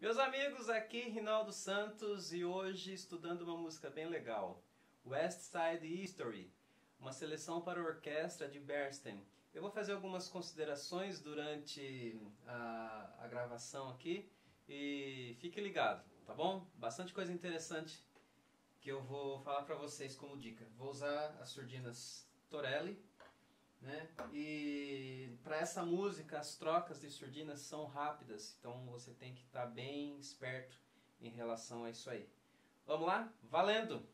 Meus amigos, aqui Rinaldo Santos e hoje estudando uma música bem legal, West Side Story, uma seleção para orquestra de Bernstein. Eu vou fazer algumas considerações durante a gravação aqui e fique ligado, tá bom? Bastante coisa interessante que eu vou falar para vocês como dica. Vou usar as surdinas Torelli, né? E para essa música as trocas de surdinas são rápidas, então você tem que estar bem esperto em relação a isso aí. Vamos lá? Valendo!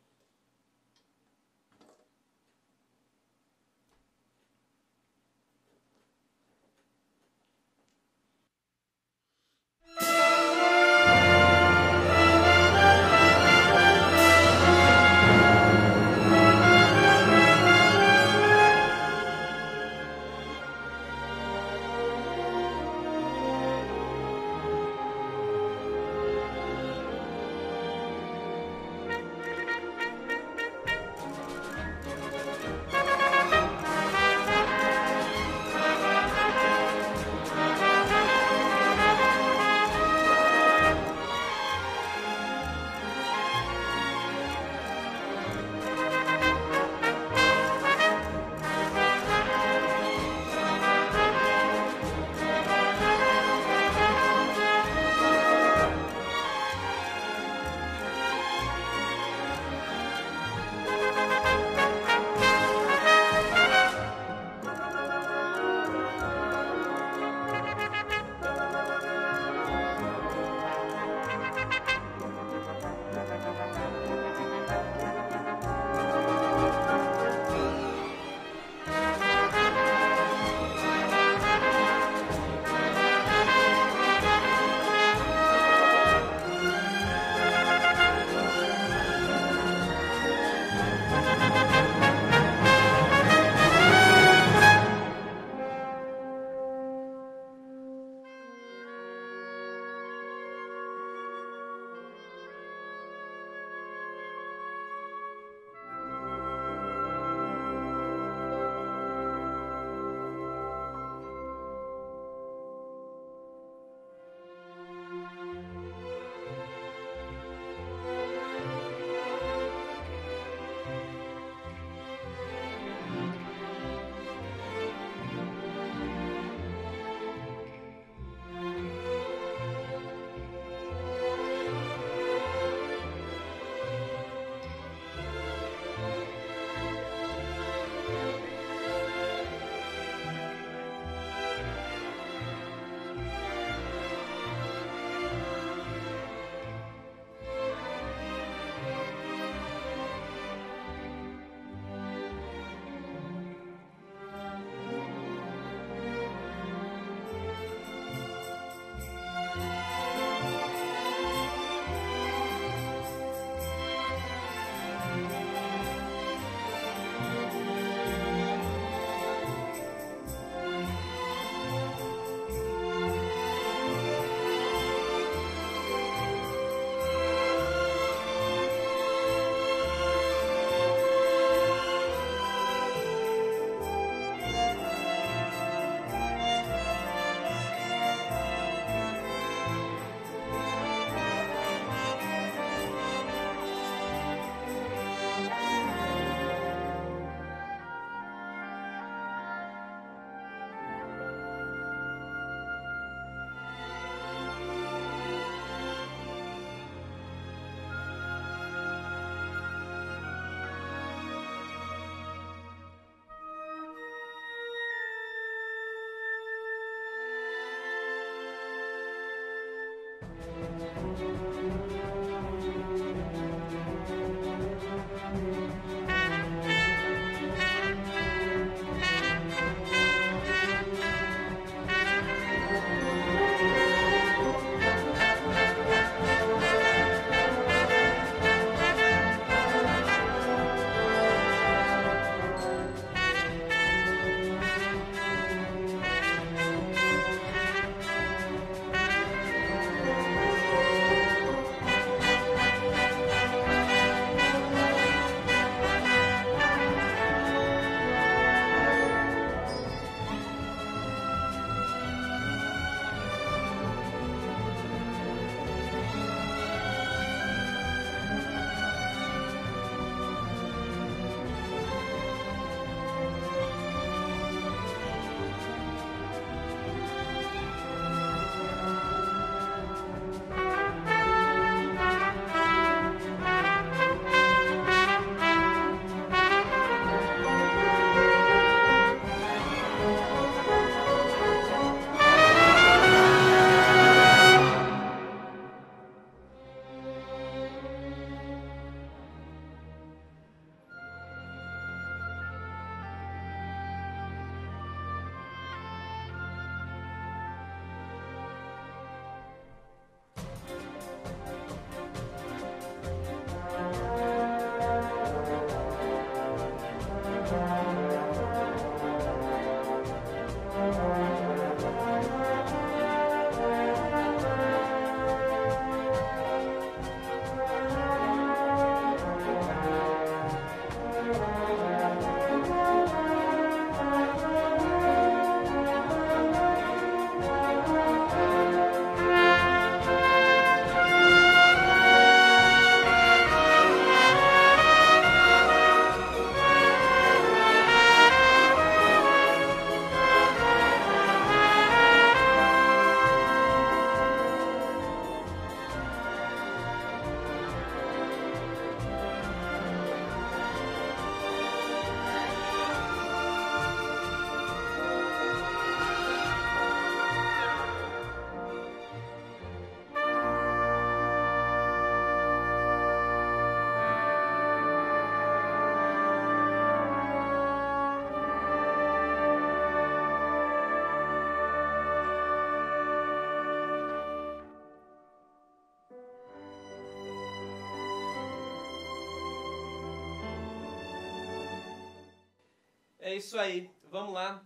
É isso aí, vamos lá.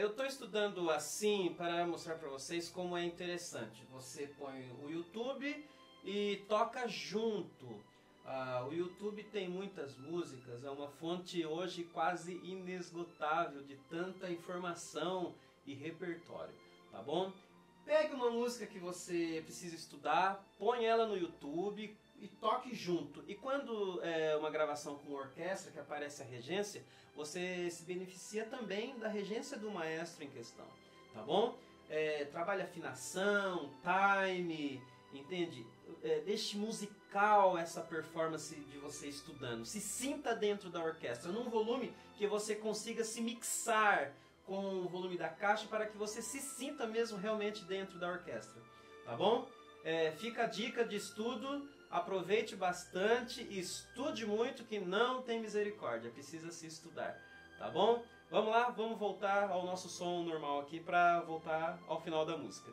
Eu estou estudando assim para mostrar para vocês como é interessante. Você põe o YouTube e toca junto. O YouTube tem muitas músicas, é uma fonte hoje quase inesgotável de tanta informação e repertório, tá bom? Pegue uma música que você precisa estudar, põe ela no YouTube e toque junto. E quando é uma gravação com orquestra, que aparece a regência, você se beneficia também da regência do maestro em questão, tá bom? Trabalha afinação, time, entende? Deixe musical essa performance de você estudando. Se sinta dentro da orquestra, num volume que você consiga se mixar com o volume da caixa para que você se sinta mesmo realmente dentro da orquestra, tá bom? Fica a dica de estudo, aproveite bastante, estude muito que não tem misericórdia, precisa se estudar, tá bom? Vamos lá, vamos voltar ao nosso som normal aqui para voltar ao final da música.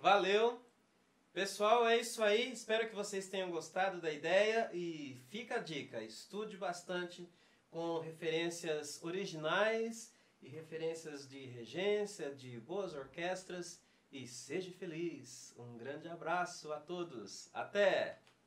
Valeu! Pessoal, é isso aí. Espero que vocês tenham gostado da ideia e fica a dica, estude bastante com referências originais e referências de regência, de boas orquestras e seja feliz. Um grande abraço a todos. Até!